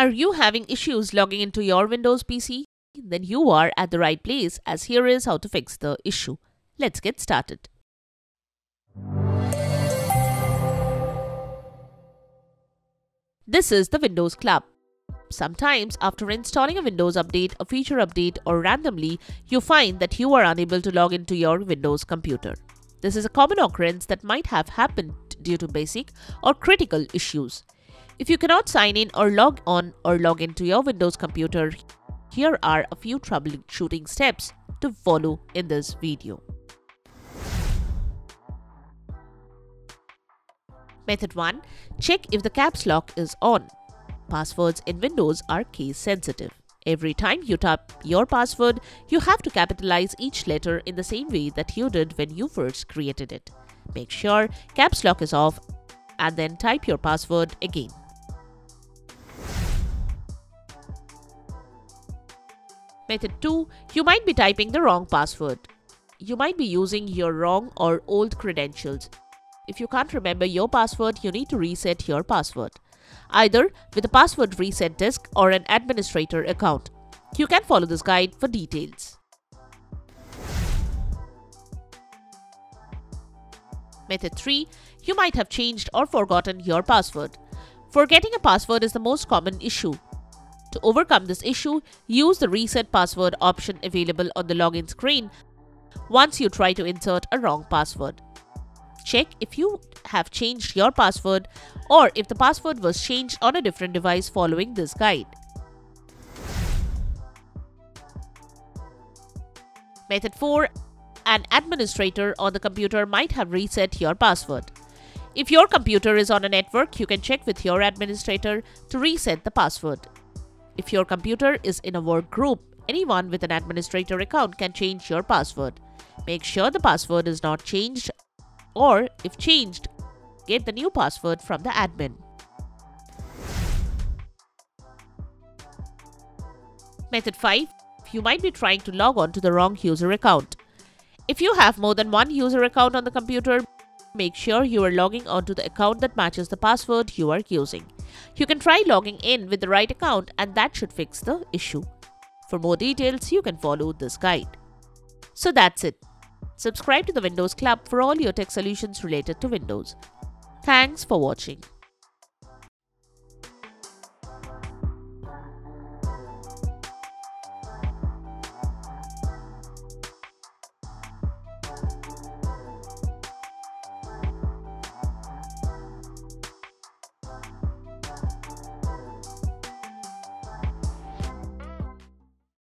Are you having issues logging into your Windows PC? Then you are at the right place, as here is how to fix the issue. Let's get started. This is the Windows Club. Sometimes, after installing a Windows update, a feature update, or randomly, you find that you are unable to log into your Windows computer. This is a common occurrence that might have happened due to basic or critical issues. If you cannot sign in or log on or log into your Windows computer, here are a few troubleshooting steps to follow in this video. Method 1. Check if the caps lock is on. Passwords in Windows are case sensitive. Every time you type your password, you have to capitalize each letter in the same way that you did when you first created it. Make sure caps lock is off and then type your password again. Method 2. You might be typing the wrong password. You might be using your wrong or old credentials. If you can't remember your password, you need to reset your password, either with a password reset disk or an administrator account. You can follow this guide for details. Method 3. You might have changed or forgotten your password. Forgetting a password is the most common issue. To overcome this issue, use the reset password option available on the login screen once you try to insert a wrong password. Check if you have changed your password or if the password was changed on a different device following this guide. Method 4. An administrator on the computer might have reset your password. If your computer is on a network, you can check with your administrator to reset the password. If your computer is in a work group, anyone with an administrator account can change your password. Make sure the password is not changed, or if changed, get the new password from the admin. Method 5. You might be trying to log on to the wrong user account. If you have more than one user account on the computer, make sure you are logging onto the account that matches the password you are using. You can try logging in with the right account and that should fix the issue. For more details, you can follow this guide. So that's it. Subscribe to the Windows Club for all your tech solutions related to Windows. Thanks for watching.